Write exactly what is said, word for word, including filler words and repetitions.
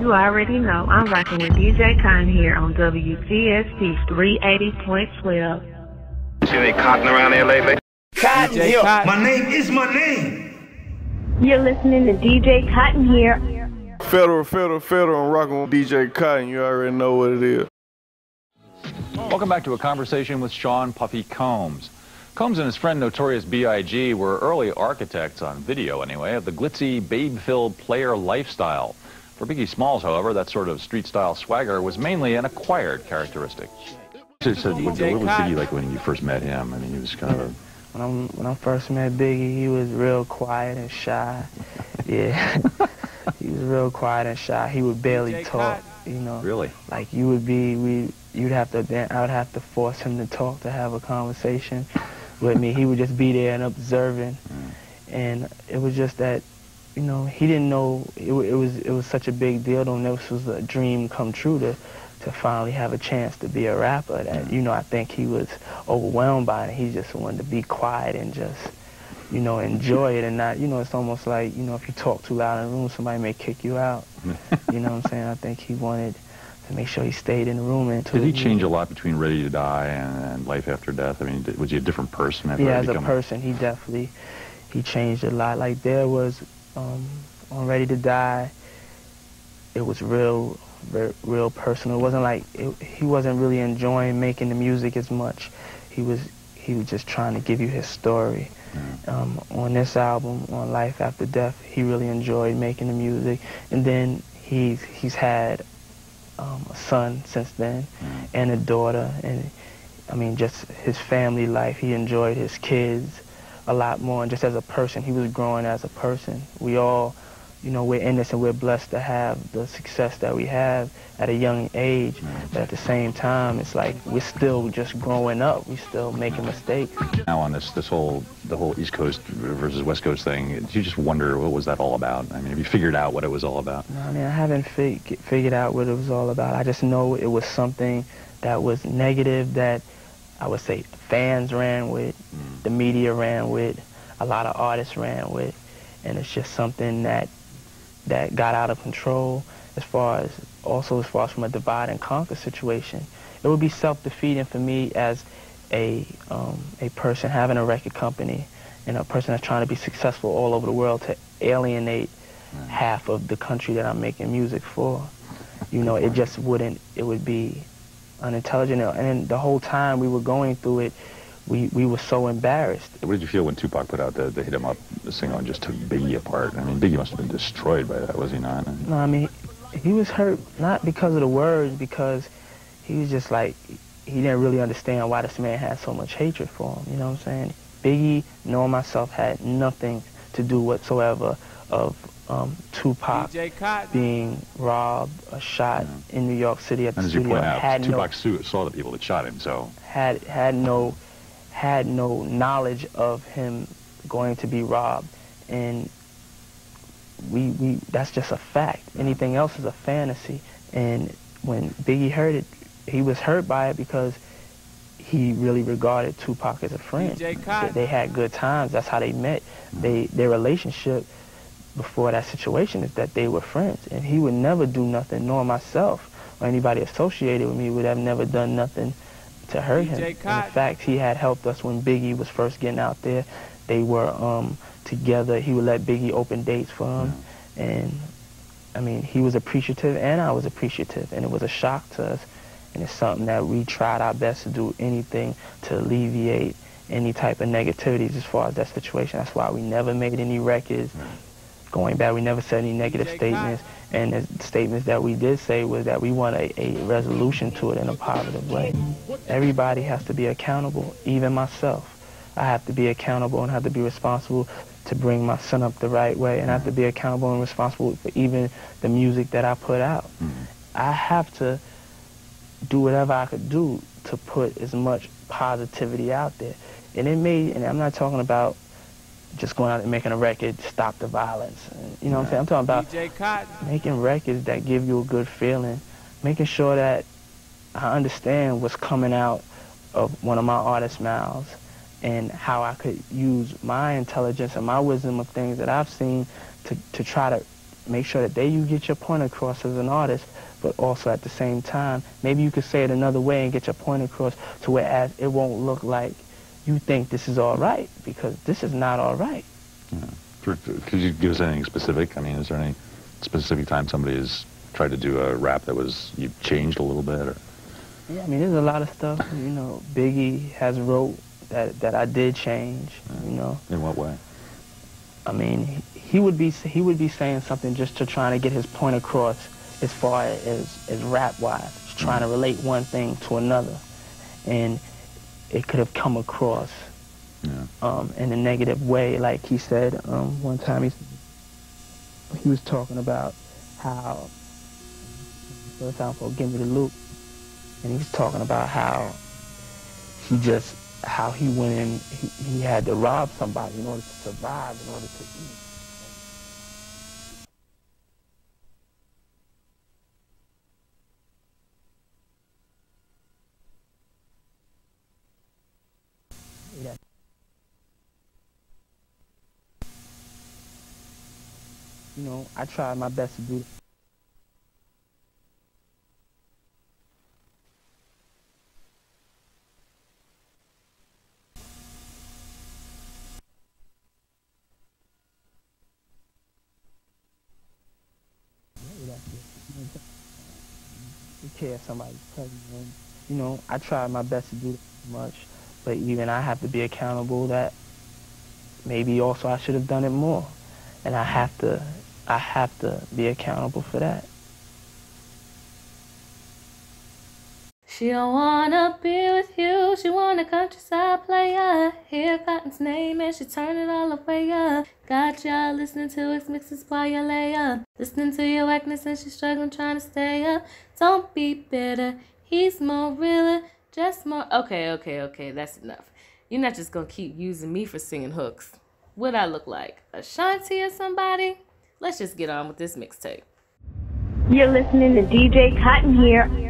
You already know I'm rocking with D J Cotton here on W T S T three eighty point twelve. See any Cotton around here lately? Cotton, yo, Cotton. My name is my name. You're listening to D J Cotton here. Federal, federal, federal, I'm rocking with D J Cotton. You already know what it is. Welcome back to A Conversation with Sean Puffy Combs. Combs and his friend Notorious B I G were early architects, on video anyway, of the glitzy, babe-filled player lifestyle. For Biggie Smalls, however, that sort of street-style swagger was mainly an acquired characteristic. So, so what, what was Biggie like when you first met him? I mean, he was kind of... When I when I first met Biggie, he was real quiet and shy. Yeah. He was real quiet and shy. He would barely talk, you know. Really? Like, you would be... we. You'd have to, then I would have to force him to talk, to have a conversation with me. He would just be there and observing. Mm. And it was just that, you know, he didn't know, it, it was it was such a big deal to him. This was a dream come true to, to finally have a chance to be a rapper. That, mm. you know, I think he was overwhelmed by it. He just wanted to be quiet and just, you know, enjoy it and not, you know, it's almost like, you know, if you talk too loud in a room, somebody may kick you out. You know what I'm saying? I think he wanted... make sure he stayed in the room. And did he change a lot between Ready to Die and, and Life After Death? I mean, did, was he a different person? Yeah, as a person, he definitely, he changed a lot. Like, there was, um, on Ready to Die, it was real, real, real personal. It wasn't like, it, he wasn't really enjoying making the music as much. He was, he was just trying to give you his story. Yeah. Um, on this album, on Life After Death, he really enjoyed making the music. And then he's, he's had... Um, a son since then, mm. and a daughter, and I mean, just his family life. He enjoyed his kids a lot more, and just as a person, he was growing as a person. We all, you know, we're in this, and we're blessed to have the success that we have at a young age, mm. but at the same time, it's like we're still just growing up. We're still making mistakes. Now on this, this whole, the whole East Coast versus West Coast thing, do you just wonder what was that all about? I mean, have you figured out what it was all about? No, I mean, I haven't fig figured out what it was all about. I just know it was something that was negative that I would say fans ran with, mm. the media ran with, a lot of artists ran with, and it's just something that that got out of control as far as, also as far as from a divide and conquer situation. It would be self-defeating for me as a, um, a person having a record company and a person that's trying to be successful all over the world to alienate right. half of the country that I'm making music for. You know, it just wouldn't, it would be unintelligent. And then the whole time we were going through it, We, we were so embarrassed. What did you feel when Tupac put out the, the Hit Him Up single and just took Biggie apart? I mean, Biggie must have been destroyed by that, was he not? I mean, no, I mean, he was hurt not because of the words, because he was just like, he didn't really understand why this man had so much hatred for him, you know what I'm saying? Biggie, knowing myself, had nothing to do whatsoever of um, Tupac being robbed or shot yeah. in New York City at the studio. And as you point out, Tupac saw the people that shot him, so... Had, had no... had no knowledge of him going to be robbed, and we, we that's just a fact. Anything else is a fantasy. And when Biggie heard it, he was hurt by it because he really regarded Tupac as a friend. They, they had good times. That's how they met. They, their relationship before that situation is that they were friends, and he would never do nothing, nor myself or anybody associated with me would have never done nothing to hurt him. In fact, he had helped us when Biggie was first getting out there. They were um, together. He would let Biggie open dates for him. Yeah. And, I mean, he was appreciative and I was appreciative. And it was a shock to us. And it's something that we tried our best to do anything to alleviate any type of negativities as far as that situation. That's why we never made any records. Yeah. Going back, we never said any negative statements. And the statements that we did say was that we want a, a resolution to it in a positive way. Everybody has to be accountable, even myself. I have to be accountable and have to be responsible to bring my son up the right way, and I have to be accountable and responsible for even the music that I put out. Mm-hmm. I have to do whatever I could do to put as much positivity out there. And it may, and I'm not talking about just going out and making a record, stop the violence. You know what I'm saying? I'm talking about making records that give you a good feeling, making sure that I understand what's coming out of one of my artist's mouths and how I could use my intelligence and my wisdom of things that I've seen to, to try to make sure that there you get your point across as an artist, but also at the same time, maybe you could say it another way and get your point across to where as it won't look like you think this is all right, because this is not all right. Yeah. Could you give us anything specific? I mean, is there any specific time somebody has tried to do a rap that was, you changed a little bit? Or? Yeah, I mean, there's a lot of stuff, you know, Biggie has wrote that, that I did change, you know. In what way? I mean, he would be he would be saying something just to trying to get his point across as far as, as rap-wise, trying to relate one thing to another. And it could have come across yeah. um, in a negative way. Like he said um, one time, he, he was talking about how, for example, Give Me the Loot. And he was talking about how he just, how he went in, he, he had to rob somebody in order to survive, in order to eat. You know, I tried my best to do that. Care if somebody's pregnant, you know, I try my best to do that much, but even I have to be accountable that maybe also I should have done it more, and I have to, I have to be accountable for that. She don't wanna be with you, she wanna countryside player. Hear Cotton's name and she turn it all away up. Got y'all listening to X mixes while you lay up. Listening to your whackness and she struggling trying to stay up. Don't be bitter, he's more realer, just more. Okay, okay, okay, that's enough. You're not just gonna keep using me for singing hooks. What I look like, Ashanti or somebody? Let's just get on with this mixtape. You're listening to D J Cotton here.